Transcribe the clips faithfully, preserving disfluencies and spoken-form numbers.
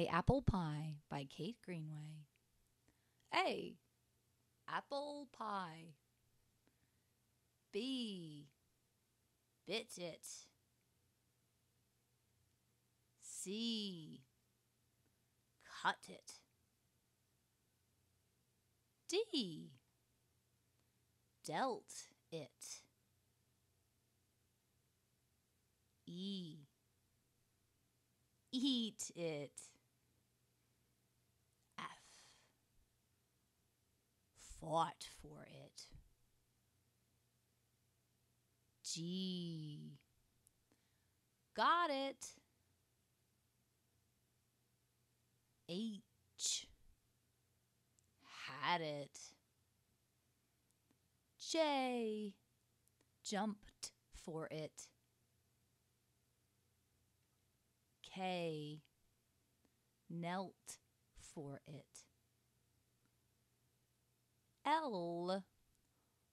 A Apple Pie by Kate Greenaway. A. Apple pie. B. Bit it. C. Cut it. D. Dealt it. E. Eat it. F. Fought for it. G. Got it. H. Had it. J. Jumped for it. K. Knelt for it. L.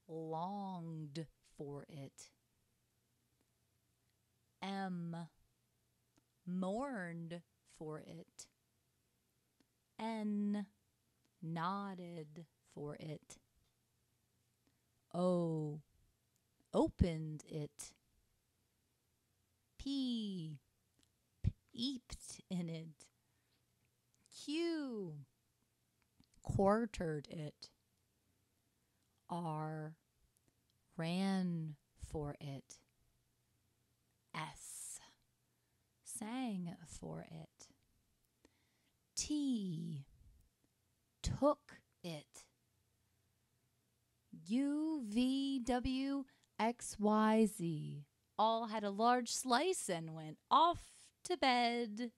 Longed for it. M. Mourned for it. N. Nodded for it. O. Opened it. P. Peeped in it. Q. Quartered it. R. Ran for it. S. Sang for it. T. Took it. U, V, W, X, Y, Z all had a large slice and went off to bed.